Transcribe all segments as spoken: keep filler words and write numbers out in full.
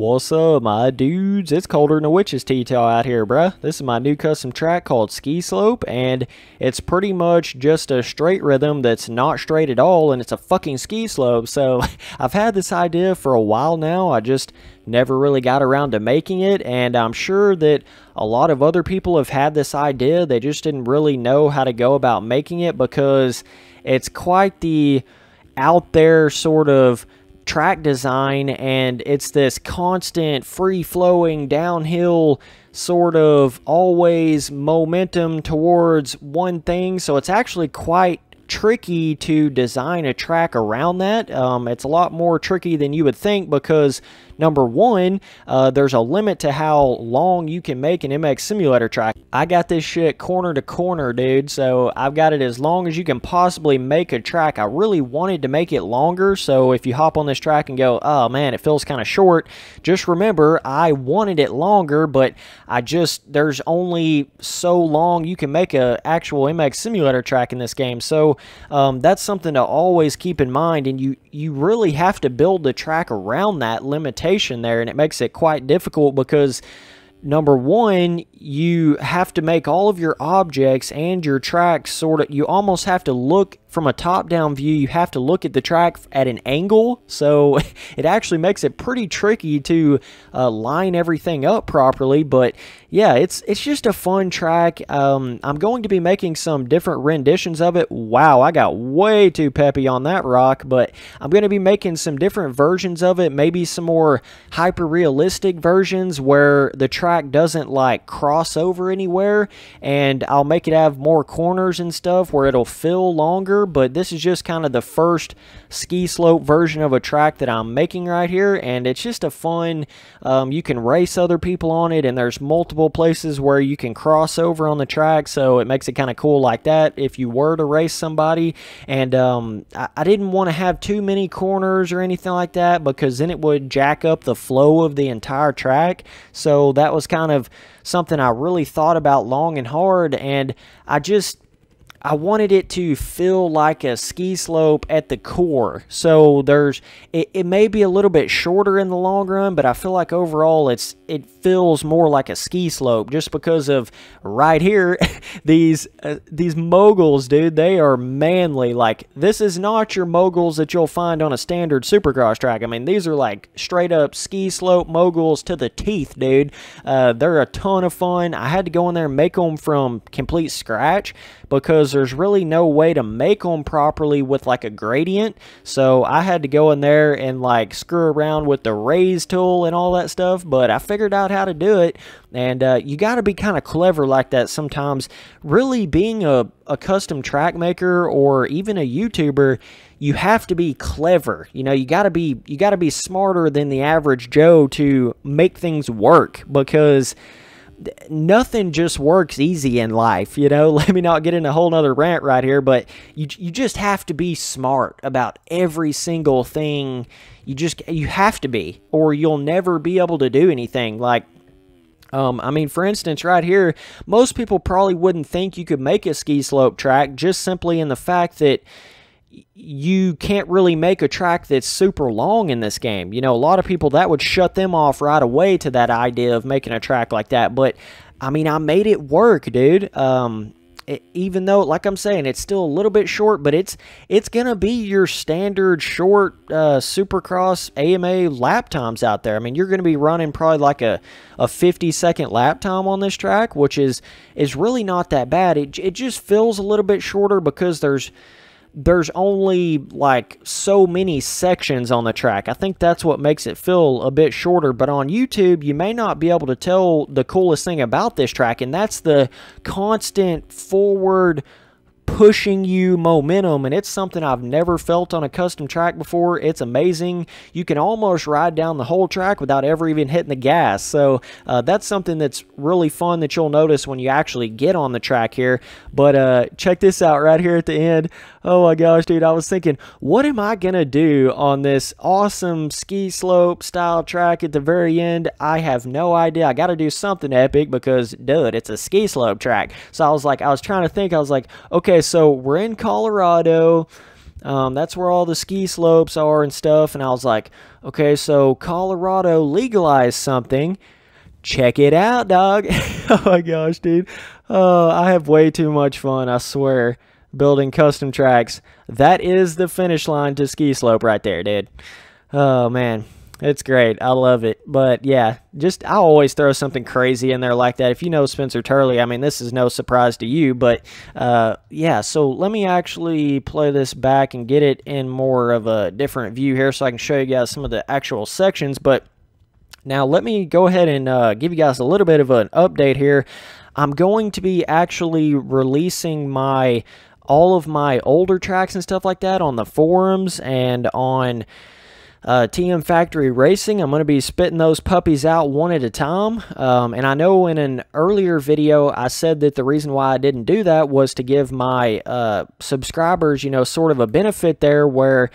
What's up, my dudes? It's colder than a witch's tea-tail out here, bruh. This is my new custom track called Ski Slope, and it's pretty much just a straight rhythm that's not straight at all, and it's a fucking ski slope. So I've had this idea for a while now. I just never really got around to making it, and I'm sure that a lot of other people have had this idea. They just didn't really know how to go about making it because it's quite the out there sort of track design, and it's this constant free-flowing downhill sort of always momentum towards one thing, so it's actually quite tricky to design a track around that. Um, it's a lot more tricky than you would think because, number one, uh, there's a limit to how long you can make an M X Simulator track. I got this shit corner to corner, dude, so I've got it as long as you can possibly make a track. I really wanted to make it longer, so if you hop on this track and go, oh man, it feels kind of short, just remember I wanted it longer, but I just, there's only so long you can make a actual M X Simulator track in this game, so um, that's something to always keep in mind, and you, you really have to build the track around that limitation there, and it makes it quite difficult because, number one, you have to make all of your objects and your tracks sort of, you almost have to look from a top-down view, you have to look at the track at an angle, so it actually makes it pretty tricky to uh, line everything up properly. But yeah, it's it's just a fun track. Um, I'm going to be making some different renditions of it. Wow, I got way too peppy on that rock, but I'm going to be making some different versions of it, maybe some more hyper-realistic versions where the track doesn't like cross over anywhere, and I'll make it have more corners and stuff where it'll feel longer. But this is just kind of the first ski slope version of a track that I'm making right here, and it's just a fun, um, you can race other people on it, and there's multiple places where you can cross over on the track, so it makes it kind of cool like that if you were to race somebody. And um, I, I didn't want to have too many corners or anything like that because then it would jack up the flow of the entire track, so that was kind of something I really thought about long and hard, and I just I wanted it to feel like a ski slope at the core. So there's, it, it may be a little bit shorter in the long run, but I feel like overall it's, it feels more like a ski slope just because of right here, these, uh, these moguls, dude, they are manly. Like, this is not your moguls that you'll find on a standard Supercross track. I mean, these are like straight up ski slope moguls to the teeth, dude. Uh, they're a ton of fun. I had to go in there and make them from complete scratch because there's really no way to make them properly with like a gradient, so I had to go in there and like screw around with the raise tool and all that stuff, but I figured out how to do it. And uh, you got to be kind of clever like that sometimes. Really, being a, a custom track maker or even a YouTuber, you have to be clever. You know, you got to be you got to be smarter than the average Joe to make things work, because nothing just works easy in life, you know. Let me not get in a whole nother rant right here, but you, you just have to be smart about every single thing. You just, you have to be, or you'll never be able to do anything. Like, Um, I mean, for instance, right here, most people probably wouldn't think you could make a ski slope track just simply in the fact that you can't really make a track that's super long in this game. You know, a lot of people, that would shut them off right away to that idea of making a track like that. But, I mean, I made it work, dude. Um, it, even though, like I'm saying, it's still a little bit short, but it's it's going to be your standard short uh, Supercross A M A lap times out there. I mean, you're going to be running probably like a, a fifty-second lap time on this track, which is, is really not that bad. It, it just feels a little bit shorter because there's... there's only like so many sections on the track. I think that's what makes it feel a bit shorter, but on YouTube you may not be able to tell the coolest thing about this track, and that's the constant forward pushing you momentum, and it's something I've never felt on a custom track before. It's amazing. You can almost ride down the whole track without ever even hitting the gas, so uh, that's something that's really fun that you'll notice when you actually get on the track here. But uh, check this out right here at the end. Oh my gosh, dude, I was thinking, what am I gonna do on this awesome ski slope style track at the very end? I have no idea. I gotta do something epic because, dude, it's a ski slope track. So I was like, I was trying to think, I was like, okay, so we're in Colorado, Um, that's where all the ski slopes are and stuff. And I was like, okay, so Colorado legalized something. Check it out, dog. Oh my gosh, dude. Uh, I have way too much fun, I swear, building custom tracks. That is the finish line to ski slope right there, dude. Oh, man. It's great. I love it. But yeah, just I always throw something crazy in there like that. If you know Spencer Turley, I mean, this is no surprise to you. But uh, yeah, so let me actually play this back and get it in more of a different view here so I can show you guys some of the actual sections. But now let me go ahead and uh, give you guys a little bit of an update here. I'm going to be actually releasing my all of my older tracks and stuff like that on the forums and on Uh, T M Factory Racing. I'm going to be spitting those puppies out one at a time, um, and I know in an earlier video I said that the reason why I didn't do that was to give my uh, subscribers, you know, sort of a benefit there where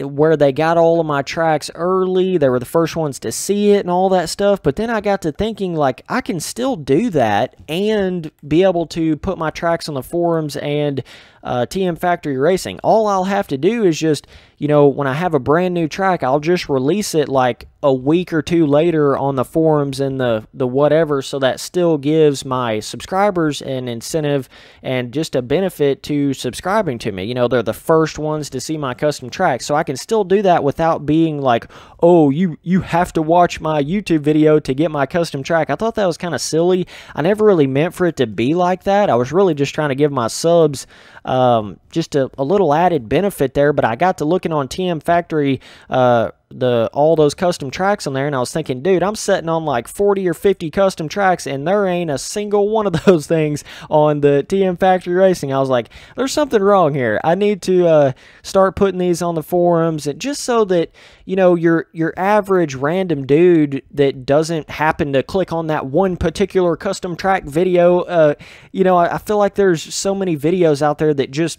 where they got all of my tracks early. They were the first ones to see it and all that stuff. But then I got to thinking, like, I can still do that and be able to put my tracks on the forums and uh, T M Factory Racing. All I'll have to do is just, you know, when I have a brand new track, I'll just release it like a week or two later on the forums and the, the whatever. So that still gives my subscribers an incentive and just a benefit to subscribing to me. You know, they're the first ones to see my custom tracks. So I can still do that without being like, oh, you, you have to watch my YouTube video to get my custom track. I thought that was kind of silly. I never really meant for it to be like that. I was really just trying to give my subs um, just a, a little added benefit there. But I got to look on T M Factory, uh, the all those custom tracks on there, and I was thinking, dude, I'm sitting on like forty or fifty custom tracks, and there ain't a single one of those things on the T M Factory Racing. I was like, there's something wrong here. I need to uh, start putting these on the forums, and just so that, you know, your your average random dude that doesn't happen to click on that one particular custom track video, uh, you know, I, I feel like there's so many videos out there that just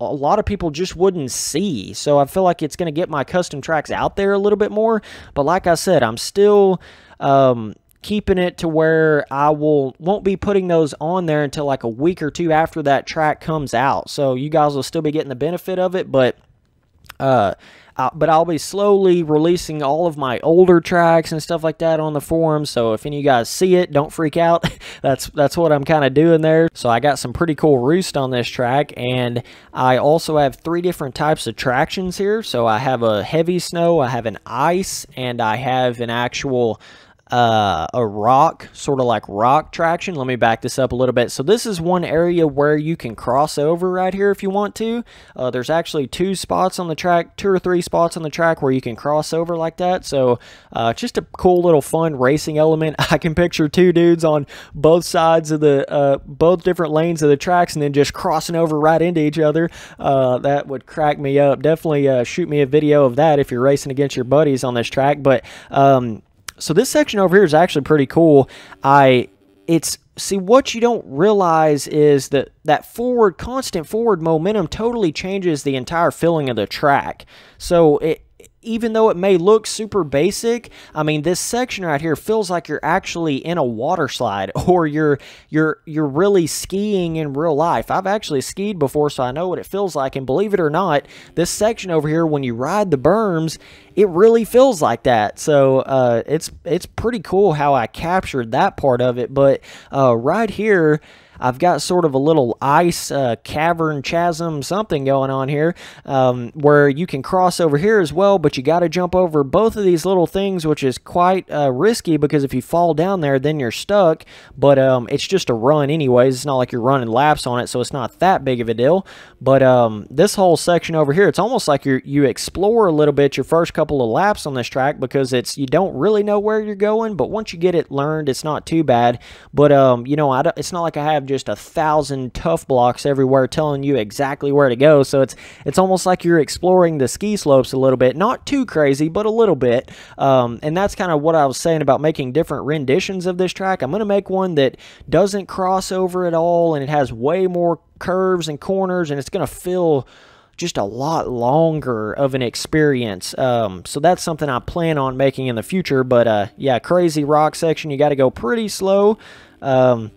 a lot of people just wouldn't see. So I feel like it's going to get my custom tracks out there a little bit more. But like I said, I'm still um, keeping it to where I will won't be putting those on there until like a week or two after that track comes out. So you guys will still be getting the benefit of it. But uh, I, but I'll be slowly releasing all of my older tracks and stuff like that on the forum. So if any of you guys see it, don't freak out. that's that's what I'm kind of doing there. So I got some pretty cool roost on this track, and I also have three different types of tractions here. So I have a heavy snow, I have an ice, and I have an actual Uh, a rock, sort of like rock traction. Let me back this up a little bit. So this is one area where you can cross over right here if you want to. Uh, there's actually two spots on the track, two or three spots on the track where you can cross over like that. So uh, just a cool little fun racing element. I can picture two dudes on both sides of the, uh, both different lanes of the tracks and then just crossing over right into each other. Uh, that would crack me up. Definitely uh, shoot me a video of that if you're racing against your buddies on this track. But um, so this section over here is actually pretty cool. I, it's, see, what you don't realize is that that forward, constant forward momentum totally changes the entire feeling of the track. So it, even though it may look super basic, I mean, this section right here feels like you're actually in a water slide or you're you're you're really skiing in real life. I've actually skied before, so I know what it feels like. And believe it or not, this section over here, when you ride the berms, it really feels like that. So uh, it's it's pretty cool how I captured that part of it. But uh, right here, I've got sort of a little ice uh, cavern, chasm, something going on here um, where you can cross over here as well, but you got to jump over both of these little things, which is quite uh, risky because if you fall down there, then you're stuck. But um, it's just a run anyways. It's not like you're running laps on it, so it's not that big of a deal. But um, this whole section over here, it's almost like you you explore a little bit your first couple of laps on this track because it's you don't really know where you're going, but once you get it learned, it's not too bad. But um, you know, I don't, it's not like I have just a thousand tough blocks everywhere telling you exactly where to go. So it's it's almost like you're exploring the ski slopes a little bit. Not too crazy, but a little bit. Um, and that's kind of what I was saying about making different renditions of this track. I'm going to make one that doesn't cross over at all, and it has way more curves and corners, and it's going to feel just a lot longer of an experience. Um, so that's something I plan on making in the future. But uh, yeah, crazy rock section. You got to go pretty slow. Um,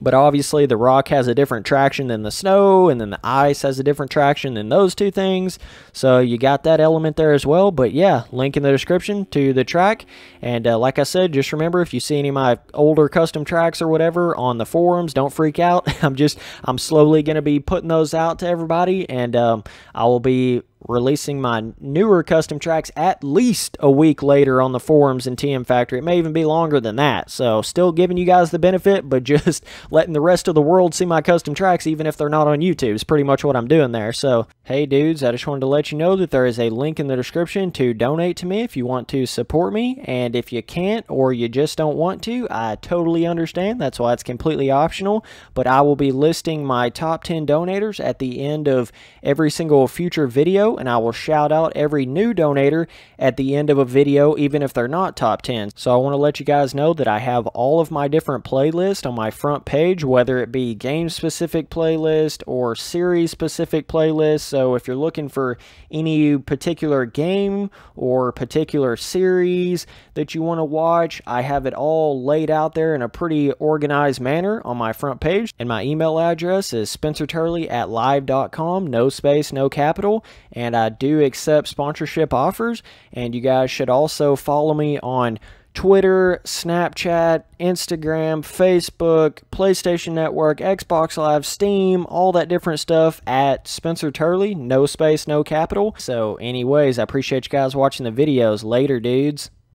but obviously the rock has a different traction than the snow, and then the ice has a different traction than those two things, so you got that element there as well. But yeah, link in the description to the track, and uh, like I said, just remember, if you see any of my older custom tracks or whatever on the forums, don't freak out. I'm just I'm slowly going to be putting those out to everybody, and um, I will be releasing my newer custom tracks at least a week later on the forums in T M Factory. It may even be longer than that, so still giving you guys the benefit, but just letting the rest of the world see my custom tracks, even if they're not on YouTube, is pretty much what I'm doing there. So hey dudes, I just wanted to let you know that there is a link in the description to donate to me if you want to support me, and if you can't or you just don't want to, I totally understand. That's why it's completely optional, but I will be listing my top ten donators at the end of every single future video, and I will shout out every new donator at the end of a video, even if they're not top ten. So I want to let you guys know that I have all of my different playlists on my front page, whether it be game specific playlist or series specific playlist. So if you're looking for any particular game or particular series that you want to watch, I have it all laid out there in a pretty organized manner on my front page. And my email address is spencer turley at live dot com, no space, no capital. And I do accept sponsorship offers, and you guys should also follow me on Twitter, Snapchat, Instagram, Facebook, PlayStation Network, Xbox Live, Steam, all that different stuff at Spencer Turley, no space, no capital. So anyways, I appreciate you guys watching the videos. Later, dudes.